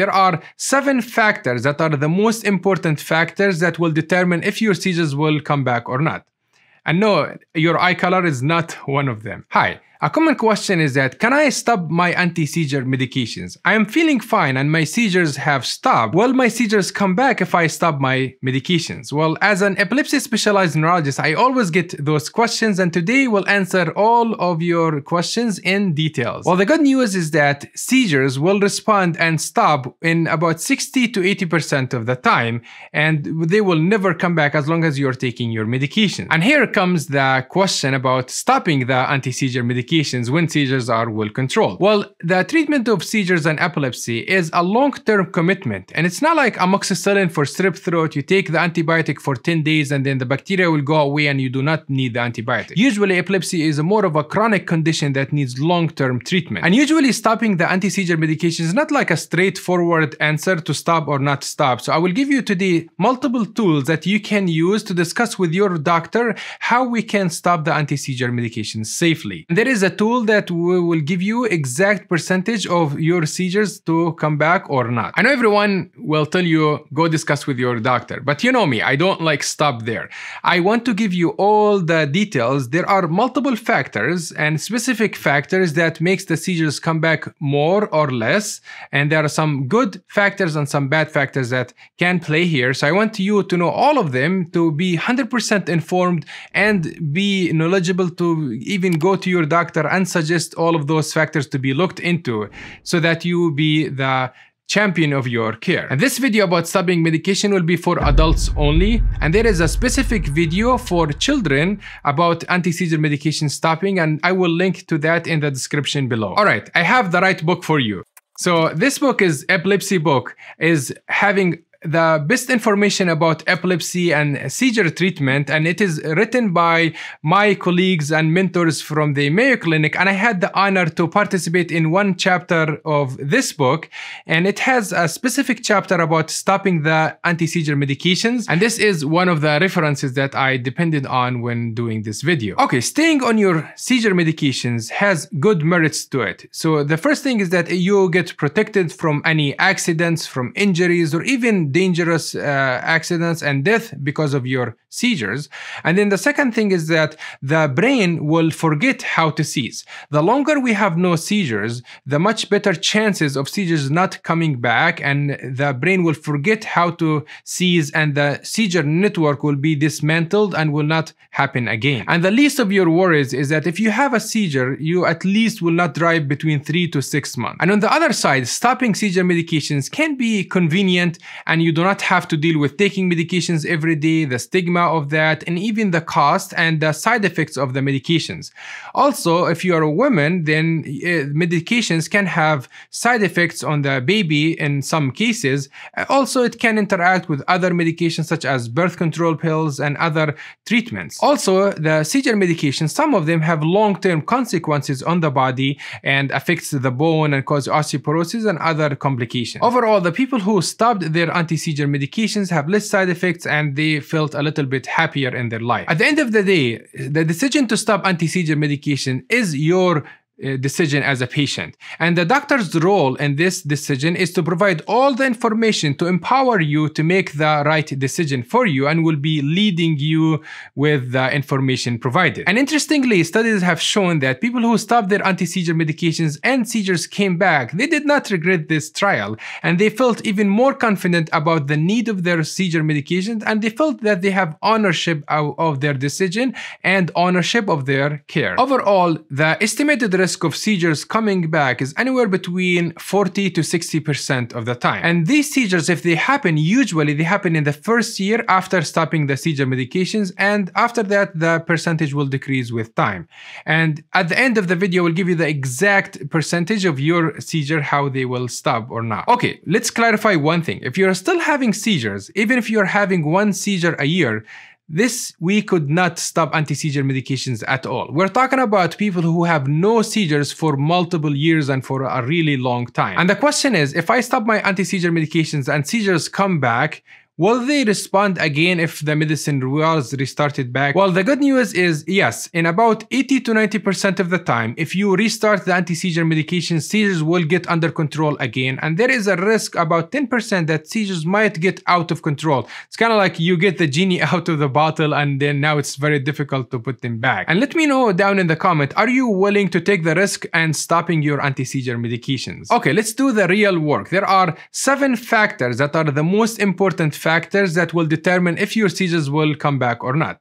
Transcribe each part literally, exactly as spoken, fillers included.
There are seven factors that are the most important factors that will determine if your seizures will come back or not. And no, your eye color is not one of them. Hi, a common question is that, can I stop my anti-seizure medications? I am feeling fine and my seizures have stopped. Will my seizures come back if I stop my medications? Well, as an epilepsy specialized neurologist, I always get those questions, and today we'll answer all of your questions in details. Well, the good news is that seizures will respond and stop in about sixty to eighty percent of the time, and they will never come back as long as you're taking your medication. And here comes the question about stopping the anti-seizure medication when seizures are well controlled. Well, the treatment of seizures and epilepsy is a long-term commitment, and it's not like amoxicillin for strep throat. You take the antibiotic for ten days and then the bacteria will go away and you do not need the antibiotic. Usually epilepsy is more of a chronic condition that needs long-term treatment, and usually stopping the anti-seizure medication is not like a straightforward answer to stop or not stop. So I will give you today multiple tools that you can use to discuss with your doctor how we can stop the anti-seizure medication safely. And there is a tool that will give you exact percentage of your seizures to come back or not. I know everyone will tell you, go discuss with your doctor, but you know me, I don't like stop there. I want to give you all the details. There are multiple factors and specific factors that makes the seizures come back more or less, and there are some good factors and some bad factors that can play here. So I want you to know all of them to be one hundred percent informed and be knowledgeable to even go to your doctor Doctor and suggest all of those factors to be looked into so that you be the champion of your care. And this video about stopping medication will be for adults only, and there is a specific video for children about anti-seizure medication stopping, and I will link to that in the description below. All right, I have the right book for you. So this book is epilepsy book is having the best information about epilepsy and seizure treatment, and it is written by my colleagues and mentors from the Mayo Clinic, and I had the honor to participate in one chapter of this book, and it has a specific chapter about stopping the anti-seizure medications, and this is one of the references that I depended on when doing this video. Okay, staying on your seizure medications has good merits to it. So the first thing is that you get protected from any accidents, from injuries, or even dangerous uh, accidents and death because of your seizures. And then the second thing is that the brain will forget how to seize. The longer we have no seizures, the much better chances of seizures not coming back, and the brain will forget how to seize, and the seizure network will be dismantled and will not happen again. And the least of your worries is that if you have a seizure, you at least will not drive between three to six months. And on the other side, stopping seizure medications can be convenient, and you do not have to deal with taking medications every day, the stigma of that, and even the cost and the side effects of the medications. Also, if you are a woman, then medications can have side effects on the baby in some cases. Also, it can interact with other medications such as birth control pills and other treatments. Also, the seizure medications, some of them have long-term consequences on the body and affects the bone and cause osteoporosis and other complications. Overall, the people who stopped their anti-seizure medications have less side effects, and they felt a little bit happier in their life. At the end of the day, the decision to stop anti-seizure medication is your decision as a patient, and the doctor's role in this decision is to provide all the information to empower you to make the right decision for you, and will be leading you with the information provided. And interestingly, studies have shown that people who stopped their anti-seizure medications and seizures came back, they did not regret this trial, and they felt even more confident about the need of their seizure medications, and they felt that they have ownership of their decision and ownership of their care. Overall, the estimated risk risk of seizures coming back is anywhere between forty to sixty percent of the time. And these seizures, if they happen, usually they happen in the first year after stopping the seizure medications, and after that the percentage will decrease with time. And at the end of the video will give you the exact percentage of your seizure, how they will stop or not. Okay, let's clarify one thing. If you're still having seizures, even if you're having one seizure a year, this, we could not stop anti-seizure medications at all. We're talking about people who have no seizures for multiple years and for a really long time. And the question is, if I stop my anti-seizure medications and seizures come back, Will they respond again if the medicine was restarted back? Well, the good news is yes. In about eighty to ninety percent of the time, if you restart the anti-seizure medication, seizures will get under control again. And there is a risk about ten percent that seizures might get out of control. It's kind of like you get the genie out of the bottle and then now it's very difficult to put them back. And let me know down in the comment, are you willing to take the risk and stopping your anti-seizure medications? Okay, let's do the real work. There are seven factors that are the most important factors that will determine if your seizures will come back or not.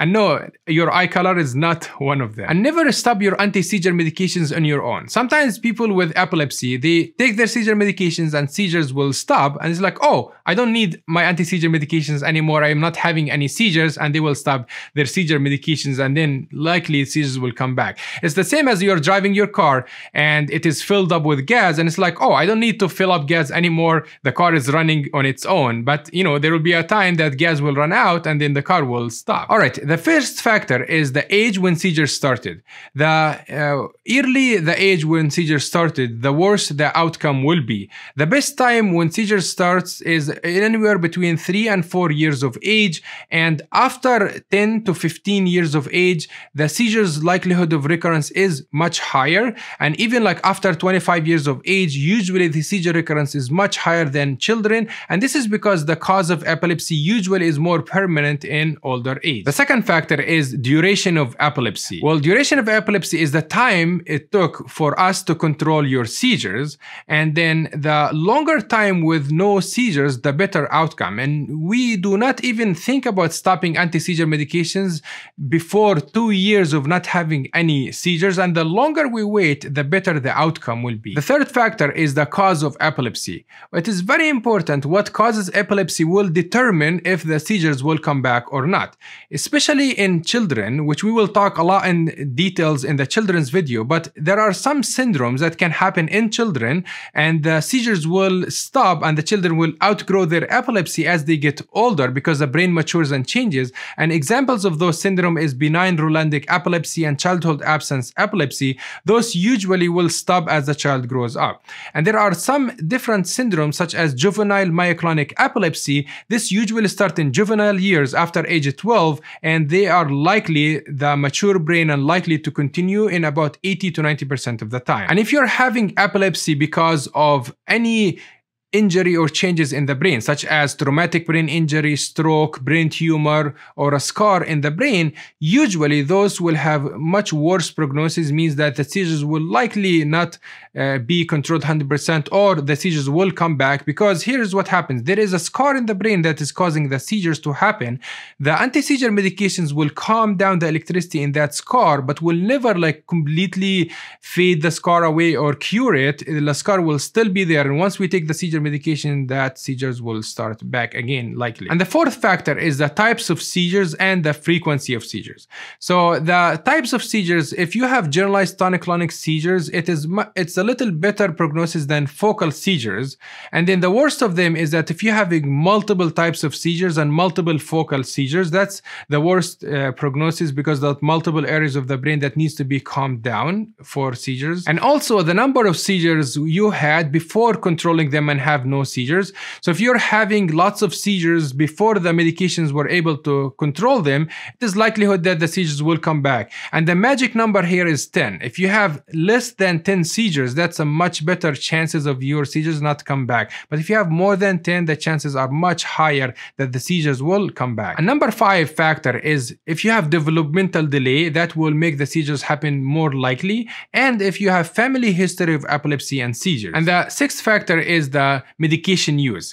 And no, your eye color is not one of them. And never stop your anti-seizure medications on your own. Sometimes people with epilepsy, they take their seizure medications and seizures will stop. And it's like, oh, I don't need my anti-seizure medications anymore. I am not having any seizures. And they will stop their seizure medications. And then likely seizures will come back. It's the same as you're driving your car and it is filled up with gas. And it's like, oh, I don't need to fill up gas anymore. The car is running on its own. But, you know, there will be a time that gas will run out and then the car will stop. All right. The first factor is the age when seizures started. The uh, early the age when seizures started, the worse the outcome will be. The best time when seizures starts is anywhere between three and four years of age, and after ten to fifteen years of age, the seizures likelihood of recurrence is much higher. And even like after twenty-five years of age, usually the seizure recurrence is much higher than children. And this is because the cause of epilepsy usually is more permanent in older age. The second factor is duration of epilepsy. Well, duration of epilepsy is the time it took for us to control your seizures, and then the longer time with no seizures, the better outcome. And we do not even think about stopping anti-seizure medications before two years of not having any seizures, and the longer we wait, the better the outcome will be. The third factor is the cause of epilepsy. It is very important. What causes epilepsy will determine if the seizures will come back or not, especially Especially in children, which we will talk a lot in details in the children's video, but there are some syndromes that can happen in children and the seizures will stop and the children will outgrow their epilepsy as they get older because the brain matures and changes. And examples of those syndromes is benign Rolandic epilepsy and childhood absence epilepsy. Those usually will stop as the child grows up. And there are some different syndromes such as juvenile myoclonic epilepsy. This usually starts in juvenile years after age twelve, and And they are likely, the mature brain, and likely to continue in about eighty to ninety percent of the time. And if you're having epilepsy because of any injury or changes in the brain, such as traumatic brain injury, stroke, brain tumor, or a scar in the brain, usually those will have much worse prognosis, means that the seizures will likely not uh, be controlled one hundred percent, or the seizures will come back, because here's what happens. There is a scar in the brain that is causing the seizures to happen. The anti-seizure medications will calm down the electricity in that scar, but will never like completely fade the scar away or cure it. The scar will still be there, and once we take the seizure medication, that seizures will start back again likely. And the fourth factor is the types of seizures and the frequency of seizures. So the types of seizures, if you have generalized tonic-clonic seizures, it is it's a little better prognosis than focal seizures. And then the worst of them is that if you're having multiple types of seizures and multiple focal seizures, that's the worst uh, prognosis, because there are multiple areas of the brain that needs to be calmed down for seizures. And also the number of seizures you had before controlling them and have no seizures. So if you're having lots of seizures before the medications were able to control them, it is likelihood that the seizures will come back. And the magic number here is ten. If you have less than ten seizures, that's a much better chances of your seizures not come back. But if you have more than ten, the chances are much higher that the seizures will come back. And number five factor is if you have developmental delay, that will make the seizures happen more likely, and if you have family history of epilepsy and seizures. And the sixth factor is the medication use.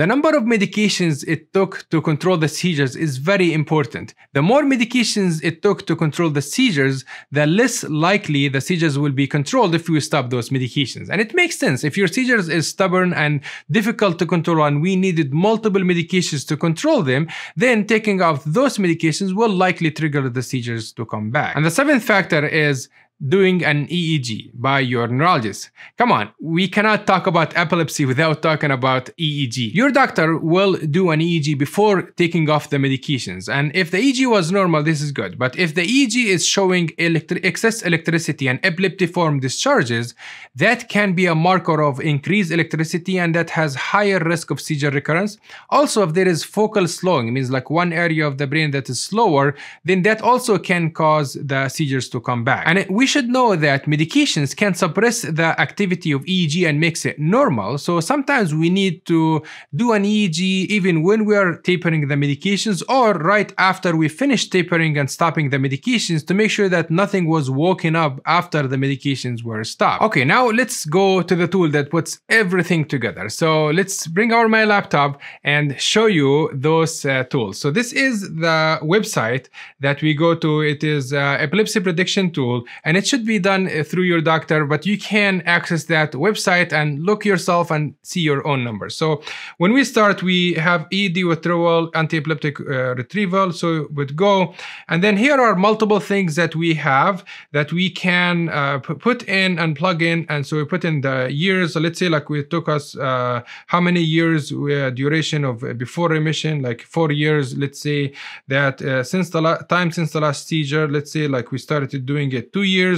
The number of medications it took to control the seizures is very important. The more medications it took to control the seizures, the less likely the seizures will be controlled if we stop those medications. And it makes sense. If your seizures is stubborn and difficult to control and we needed multiple medications to control them, then taking off those medications will likely trigger the seizures to come back. And the seventh factor is doing an E E G by your neurologist. Come on, we cannot talk about epilepsy without talking about E E G. Your doctor will do an E E G before taking off the medications, and if the E E G was normal, this is good. But if the E E G is showing electri excess electricity and epileptiform discharges, that can be a marker of increased electricity, and that has higher risk of seizure recurrence. Also, if there is focal slowing, it means like one area of the brain that is slower, then that also can cause the seizures to come back. And it, we should know that medications can suppress the activity of E E G and makes it normal. So sometimes we need to do an E E G even when we are tapering the medications, or right after we finish tapering and stopping the medications, to make sure that nothing was woken up after the medications were stopped. Okay, now let's go to the tool that puts everything together. So let's bring over my laptop and show you those uh, tools. So this is the website that we go to. It is uh, epilepsy prediction tool, and it's It should be done through your doctor, but you can access that website and look yourself and see your own numbers. So when we start, we have E E G withdrawal, anti-epileptic uh, retrieval, so it would go. And then here are multiple things that we have that we can uh, put in and plug in. And so we put in the years. So let's say like it took us uh, how many years uh, duration of uh, before remission, like four years. Let's say that uh, since the la time since the last seizure, let's say like we started doing it two years.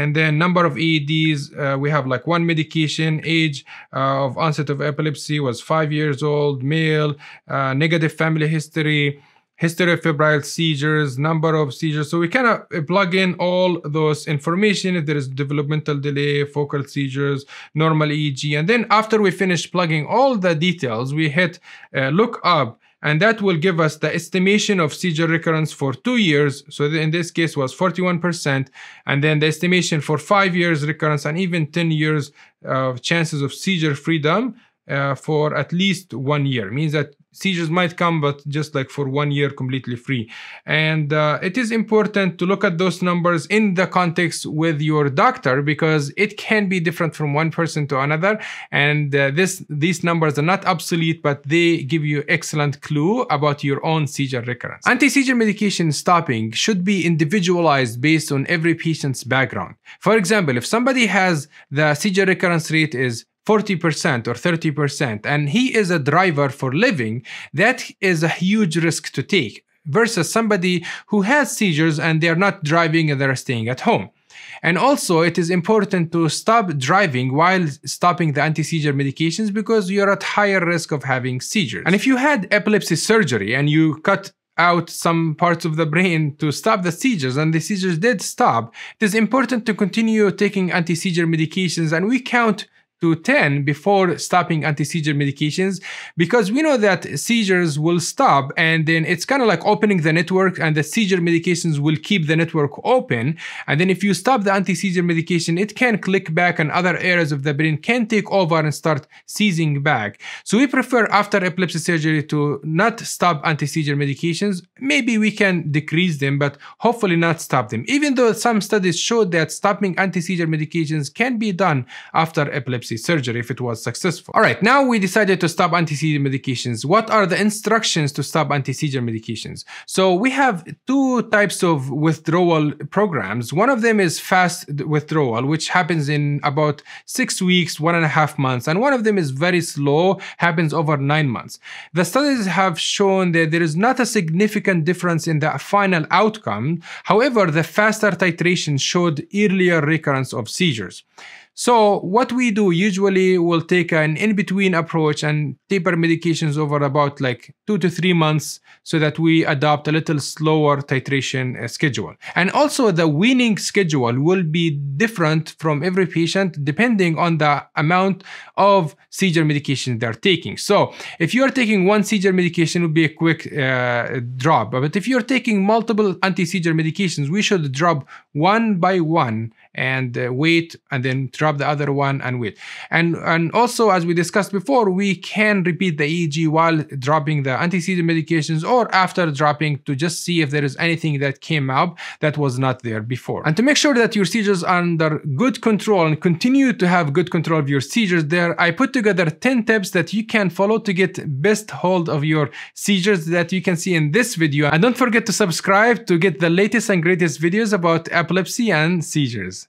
And then number of E E Ds, uh, we have like one medication. Age uh, of onset of epilepsy was five years old, male, uh, negative family history, history of febrile seizures, number of seizures. So we kind of plug in all those information. If there is developmental delay, focal seizures, normal E E G. And then after we finish plugging all the details, we hit uh, look up. And that will give us the estimation of seizure recurrence for two years. So in this case was forty-one percent. And then the estimation for five years recurrence and even ten years of chances of seizure freedom uh, for at least one year. It means that seizures might come, but just like for one year completely free. And uh, it is important to look at those numbers in the context with your doctor, because it can be different from one person to another. And uh, this these numbers are not obsolete, but they give you excellent clue about your own seizure recurrence. Anti-seizure medication stopping should be individualized based on every patient's background. For example, if somebody has the seizure recurrence rate is forty percent or thirty percent, and he is a driver for living, that is a huge risk to take versus somebody who has seizures and they are not driving and they're staying at home. And also, it is important to stop driving while stopping the anti-seizure medications, because you're at higher risk of having seizures. And if you had epilepsy surgery and you cut out some parts of the brain to stop the seizures, and the seizures did stop, it is important to continue taking anti-seizure medications, and we count to ten before stopping anti-seizure medications, because we know that seizures will stop, and then it's kind of like opening the network, and the seizure medications will keep the network open. And then if you stop the anti-seizure medication, it can click back and other areas of the brain can take over and start seizing back. So we prefer after epilepsy surgery to not stop anti-seizure medications. Maybe we can decrease them, but hopefully not stop them, even though some studies showed that stopping anti-seizure medications can be done after epilepsy surgery if it was successful. All right, now we decided to stop anti-seizure medications. What are the instructions to stop anti-seizure medications? So we have two types of withdrawal programs. One of them is fast withdrawal, which happens in about six weeks, one and a half months. And one of them is very slow, happens over nine months. The studies have shown that there is not a significant difference in the final outcome. However, the faster titration showed earlier recurrence of seizures. So what we do usually, we'll take an in-between approach and taper medications over about like two to three months so that we adopt a little slower titration schedule. And also the weaning schedule will be different from every patient depending on the amount of seizure medication they're taking. So if you're taking one seizure medication, it will be a quick uh, drop. But if you're taking multiple anti-seizure medications, we should drop one by one and uh, wait, and then try drop the other one and wait. And, and also, as we discussed before, we can repeat the E E G while dropping the anti-seizure medications or after dropping to just see if there is anything that came up that was not there before. And to make sure that your seizures are under good control and continue to have good control of your seizures, there I put together ten tips that you can follow to get best hold of your seizures that you can see in this video. And don't forget to subscribe to get the latest and greatest videos about epilepsy and seizures.